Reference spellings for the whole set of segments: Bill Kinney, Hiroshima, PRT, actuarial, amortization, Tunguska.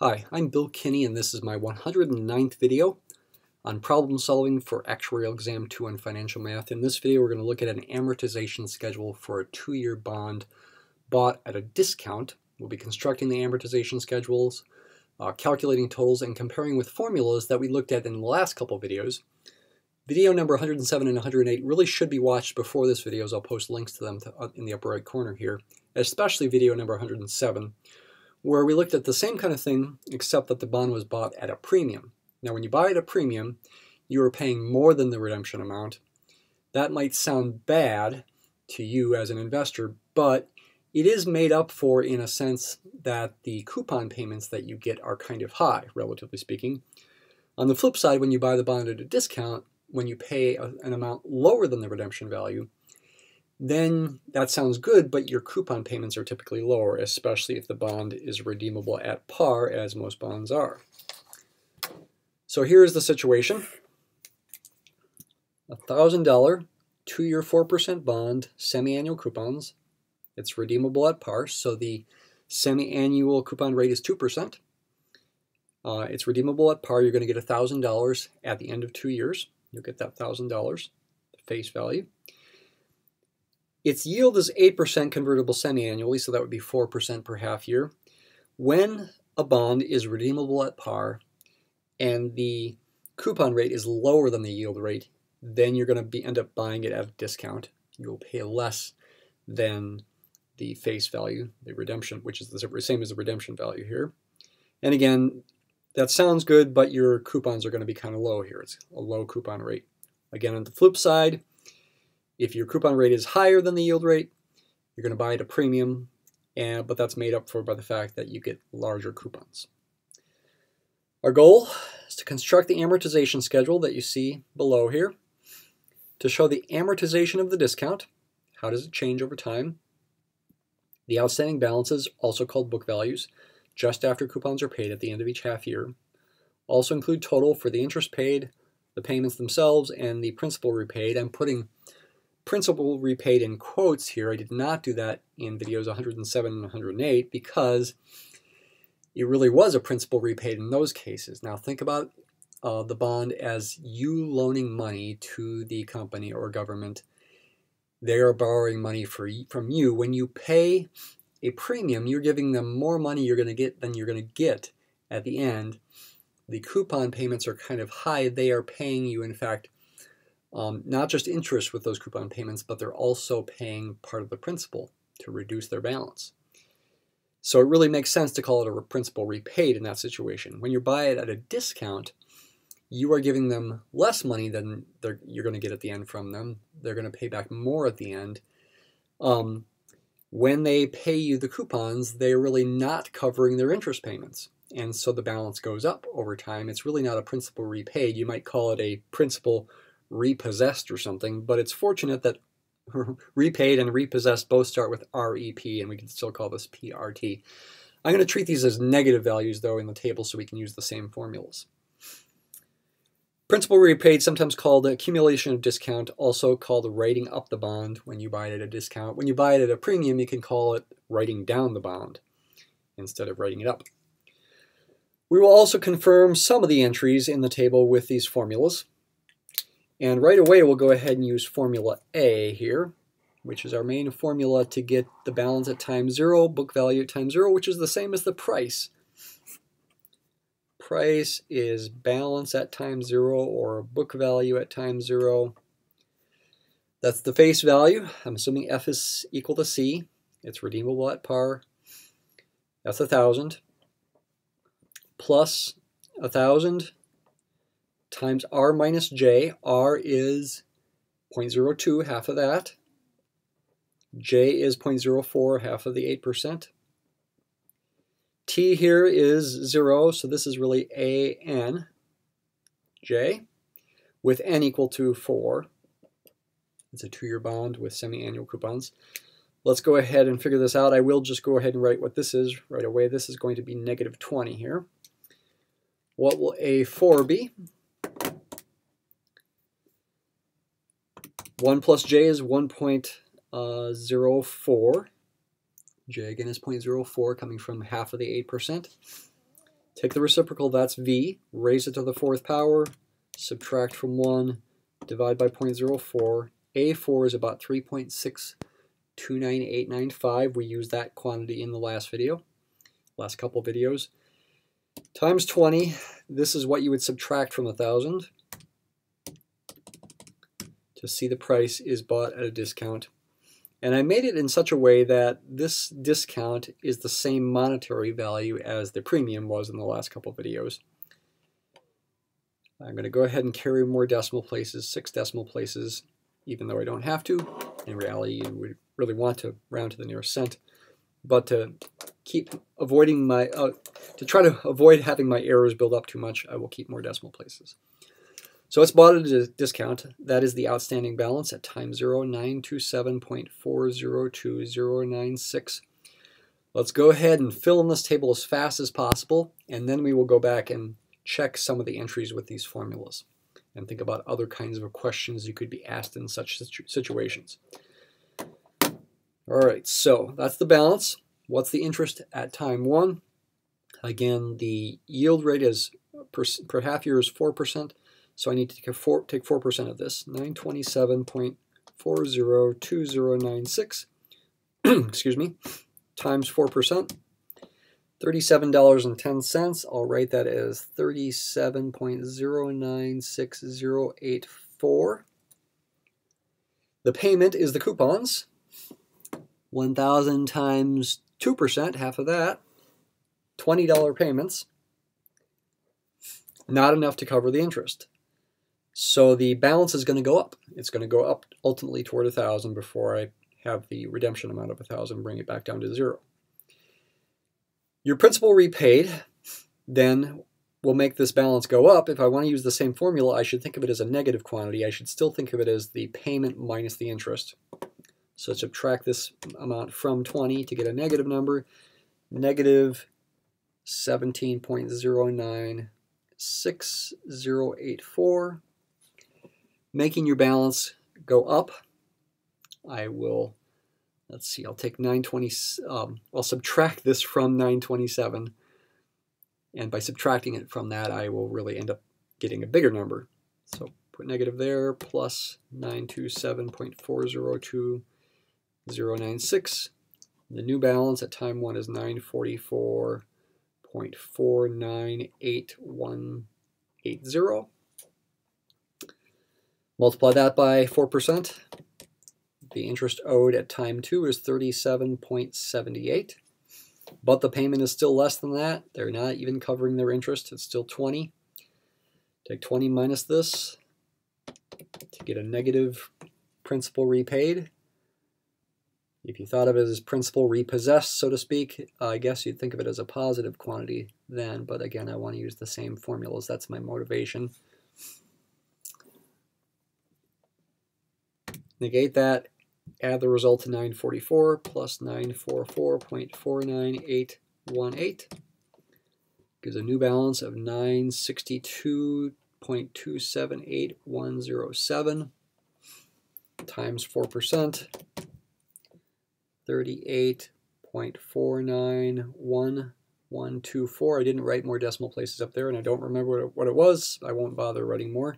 Hi, I'm Bill Kinney and this is my 109th video on problem solving for Actuarial Exam 2 on Financial Math. In this video we're going to look at an amortization schedule for a 2-year bond bought at a discount. We'll be constructing the amortization schedules, calculating totals, and comparing with formulas that we looked at in the last couple videos. Video number 107 and 108 really should be watched before this video, as I'll post links to them in the upper right corner here, especially video number 107. Where we looked at the same kind of thing, except that the bond was bought at a premium. Now when you buy at a premium, you are paying more than the redemption amount. That might sound bad to you as an investor, but it is made up for in a sense that the coupon payments that you get are kind of high, relatively speaking. On the flip side, when you buy the bond at a discount, when you pay an amount lower than the redemption value, then that sounds good, but your coupon payments are typically lower, especially if the bond is redeemable at par, as most bonds are. So here is the situation. A $1,000 2-year 4% bond, semi-annual coupons. It's redeemable at par, so the semi-annual coupon rate is 2%. It's redeemable at par. You're going to get $1,000 at the end of 2 years. You'll get that $1,000, the face value. Its yield is 8% convertible semi-annually, so that would be 4% per half year. When a bond is redeemable at par and the coupon rate is lower than the yield rate, then you're going to end up buying it at a discount. You'll pay less than the face value, the redemption, which is the same as the redemption value here. And again, that sounds good, but your coupons are going to be kind of low here. It's a low coupon rate. Again, on the flip side, if your coupon rate is higher than the yield rate, you're going to buy at a premium, but that's made up for by the fact that you get larger coupons. Our goal is to construct the amortization schedule that you see below here to show the amortization of the discount. How does it change over time? The outstanding balances, also called book values, just after coupons are paid at the end of each half year. Also include total for the interest paid, the payments themselves, and the principal repaid. I'm putting principal repaid in quotes here. I did not do that in videos 107 and 108 because it really was a principal repaid in those cases. Now think about the bond as you loaning money to the company or government. They are borrowing money from you. When you pay a premium, you're giving them more money you're going to get than you're going to get at the end. The coupon payments are kind of high. They are paying you, in fact, not just interest with those coupon payments, but they're also paying part of the principal to reduce their balance. So it really makes sense to call it a principal repaid in that situation. When you buy it at a discount, you are giving them less money than you're going to get at the end from them. They're going to pay back more at the end. When they pay you the coupons, they're really not covering their interest payments. And so the balance goes up over time. It's really not a principal repaid. You might call it a principal repossessed or something, but it's fortunate that repaid and repossessed both start with REP, and we can still call this PRT. I'm going to treat these as negative values, though, in the table so we can use the same formulas. Principal repaid, sometimes called accumulation of discount, also called writing up the bond when you buy it at a discount. When you buy it at a premium, you can call it writing down the bond instead of writing it up. We will also confirm some of the entries in the table with these formulas. And right away, we'll go ahead and use formula A here, which is our main formula to get the balance at time zero, book value at time zero, which is the same as the price. Price is balance at time zero or book value at time zero. That's the face value. I'm assuming F is equal to C. It's redeemable at par. That's 1,000 plus 1,000. Times R minus J. R is 0.02, half of that. J is 0.04, half of the 8%. T here is 0, so this is really A N J with N equal to 4. It's a 2-year bond with semi-annual coupons. Let's go ahead and figure this out. I will just go ahead and write what this is right away. This is going to be negative 20 here. What will A4 be? 1 plus J is 1.04. J again is 0.04, coming from half of the 8%. Take the reciprocal, that's v, raise it to the fourth power, subtract from 1, divide by 0.04. A4 is about 3.629895. We used that quantity in the last video, last couple videos. Times 20, this is what you would subtract from 1,000 to see the price is bought at a discount. And I made it in such a way that this discount is the same monetary value as the premium was in the last couple videos. I'm going to go ahead and carry more decimal places, 6 decimal places, even though I don't have to. In reality, you would really want to round to the nearest cent. But to keep avoiding my, to try to avoid having my errors build up too much, I will keep more decimal places. So it's bought at a discount. That is the outstanding balance at time 0, 927.402096. Let's go ahead and fill in this table as fast as possible, and then we will go back and check some of the entries with these formulas and think about other kinds of questions you could be asked in such situations. All right, so that's the balance. What's the interest at time 1? Again, the yield rate is per half year is 4%. So I need to take 4% of this, 927.402096, excuse me, times 4%, $37.10. I'll write that as 37.096084. The payment is the coupons, 1,000 times 2%, half of that, $20 payments, not enough to cover the interest. So the balance is going to go up. It's going to go up ultimately toward 1,000 before I have the redemption amount of 1,000, bring it back down to 0. Your principal repaid then will make this balance go up. If I want to use the same formula, I should think of it as a negative quantity. I should still think of it as the payment minus the interest. So subtract this amount from 20 to get a negative number, negative 17.096084. Making your balance go up, I will, let's see, I'll take 920, I'll subtract this from 927, and by subtracting it from that, I will really end up getting a bigger number. So put negative there, plus 927.402096. The new balance at time 1 is 944.498180. Multiply that by 4%. The interest owed at time 2 is 37.78, but the payment is still less than that. They're not even covering their interest. It's still 20. Take 20 minus this to get a negative principal repaid. If you thought of it as principal repossessed, so to speak, I guess you'd think of it as a positive quantity then, but again, I want to use the same formulas. That's my motivation. Negate that, add the result to 944 plus 944.49818. Gives a new balance of 962.278107 times 4%, 38.491124. I didn't write more decimal places up there, and I don't remember what it was. I won't bother writing more.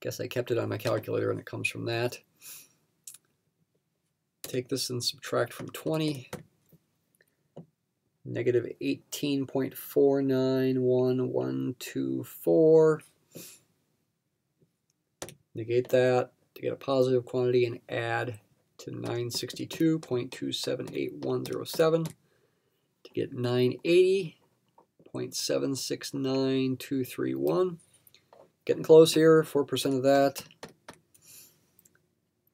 Guess I kept it on my calculator and it comes from that. Take this and subtract from 20. Negative 18.491124. Negate that to get a positive quantity and add to 962.278107 to get 980.769231. Getting close here, 4% of that,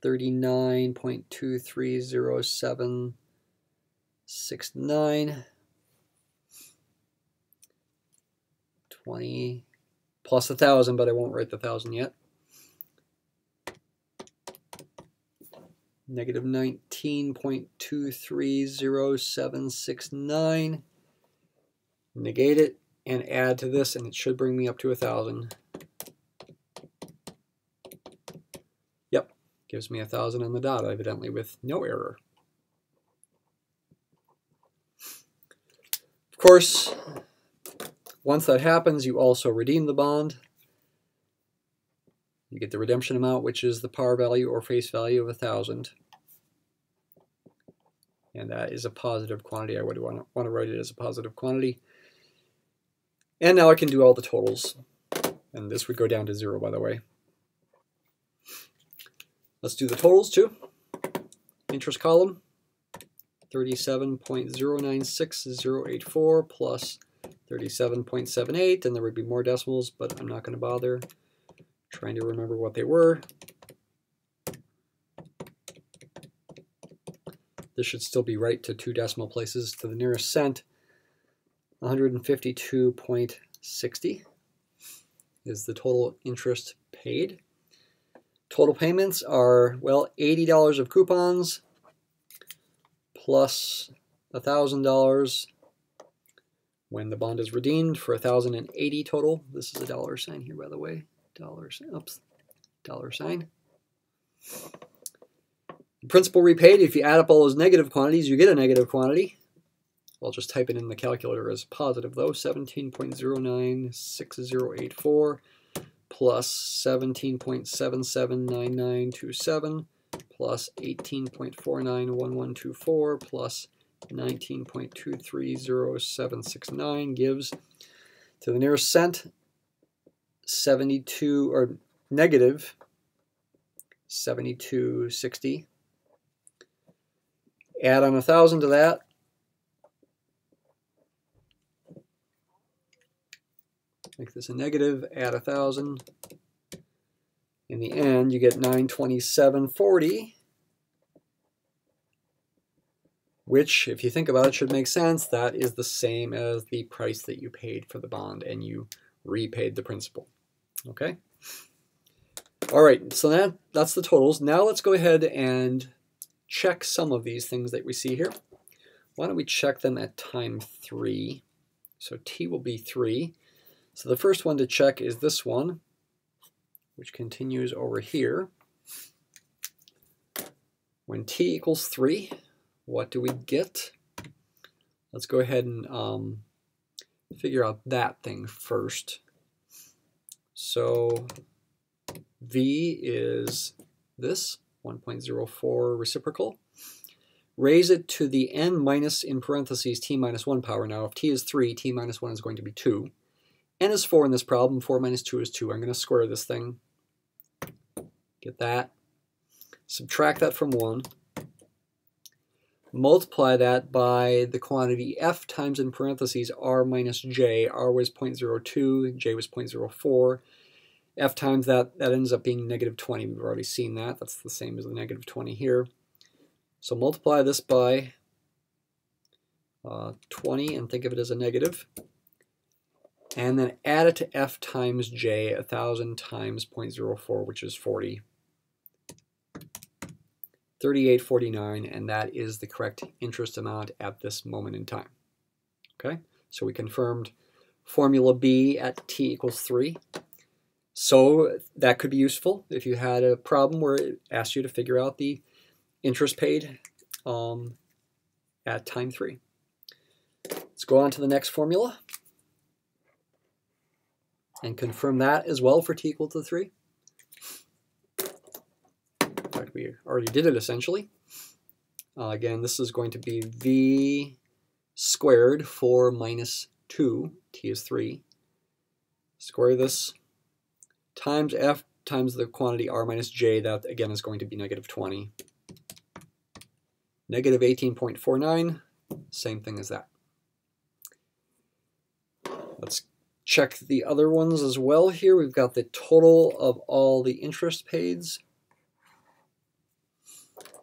39.230769, 20 plus 1,000, but I won't write the 1,000 yet, negative 19.230769, negate it and add to this, and it should bring me up to 1,000. Gives me 1,000 on the dot, evidently, with no error. Of course, once that happens, you also redeem the bond. You get the redemption amount, which is the par value or face value of 1,000. And that is a positive quantity. I would want to write it as a positive quantity. And now I can do all the totals. And this would go down to 0, by the way. Let's do the totals, too. Interest column, 37.096084 plus 37.78. And there would be more decimals, but I'm not going to bother trying to remember what they were. This should still be right to 2 decimal places to the nearest cent. 152.60 is the total interest paid. Total payments are, well, $80 of coupons plus $1,000 when the bond is redeemed for $1,080 total. This is a dollar sign here, by the way. Dollar sign. Principal repaid, if you add up all those negative quantities, you get a negative quantity. I'll just type it in the calculator as positive, though. 17.096084 plus 17.779927 plus 18.491124 plus 19.230769 gives, to the nearest cent, negative 72.60. Add on 1,000 to that. Make this a negative, add 1,000. In the end, you get 927.40, which, if you think about it, should make sense. That is the same as the price that you paid for the bond, and you repaid the principal. Okay? All right, so that's the totals. Now let's go ahead and check some of these things that we see here. Why don't we check them at time 3? So t will be 3. So the first one to check is this one, which continues over here. When t equals 3, what do we get? Let's go ahead and figure out that thing first. So v is this, 1.04 reciprocal. Raise it to the n minus, in parentheses, t minus 1 power. Now if t is 3, t minus 1 is going to be 2. N is 4 in this problem. 4 minus 2 is 2. I'm going to square this thing. Get that. Subtract that from 1. Multiply that by the quantity f times, in parentheses, r minus j. r was 0.02, j was 0.04. f times that ends up being negative 20. We've already seen that. That's the same as the negative 20 here. So multiply this by 20 and think of it as a negative. And then add it to f times j, 1,000 times 0.04, which is 40. 38.49, and that is the correct interest amount at this moment in time. Okay, so we confirmed formula B at t equals 3. So that could be useful if you had a problem where it asked you to figure out the interest paid at time 3. Let's go on to the next formula and confirm that as well for t equal to 3. In fact, we already did it, essentially. Again, this is going to be v squared, 4 minus 2, t is 3. Square this times f times the quantity r minus j. That, again, is going to be negative 20. Negative 18.49, same thing as that. Let's check the other ones as well here. We've got the total of all the interest paid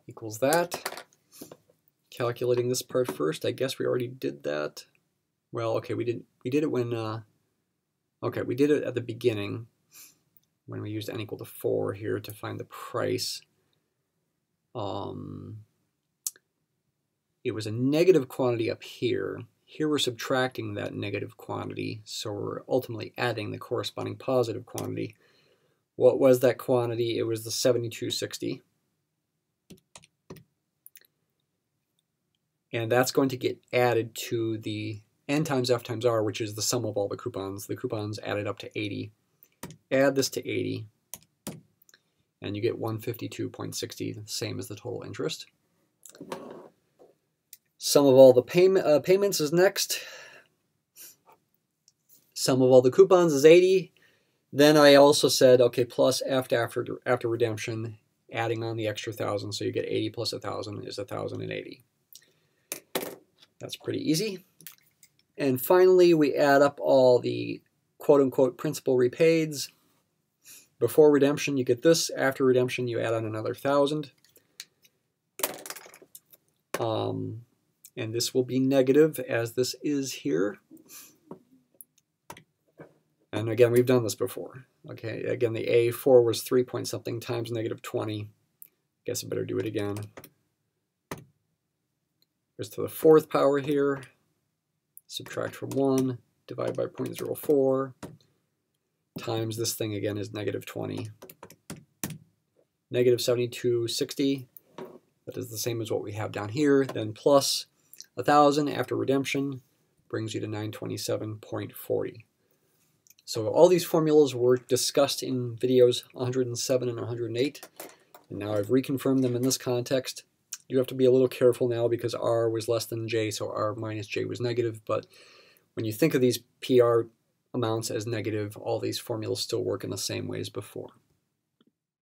equals that. Calculating this part first. I guess we already did that. Well, okay, we didn't. We did it when. Okay, we did it at the beginning when we used n equal to 4 here to find the price. It was a negative quantity up here. Here we're subtracting that negative quantity, so we're ultimately adding the corresponding positive quantity. What was that quantity? It was the 72.60. And that's going to get added to the n times f times r, which is the sum of all the coupons. The coupons added up to 80. Add this to 80, and you get 152.60, same as the total interest. Sum of all the payments is next. Sum of all the coupons is 80. Then I also said, okay, plus after redemption, adding on the extra 1,000, so you get 80 plus 1,000 is 1,080. That's pretty easy. And finally, we add up all the quote-unquote principal repaids. Before redemption, you get this. After redemption, you add on another 1,000. And this will be negative, as this is here. And again, we've done this before. Okay, again, the A4 was 3 point something times negative 20. Guess I better do it again. Goes to the 4th power here. Subtract from 1, divide by 0.04, times this thing again is negative 20. Negative 72.60. That is the same as what we have down here. Then plus 1,000 after redemption brings you to 927.40. So all these formulas were discussed in videos 107 and 108, and now I've reconfirmed them in this context. You have to be a little careful now because R was less than J, so R minus J was negative, but when you think of these PR amounts as negative, all these formulas still work in the same way as before.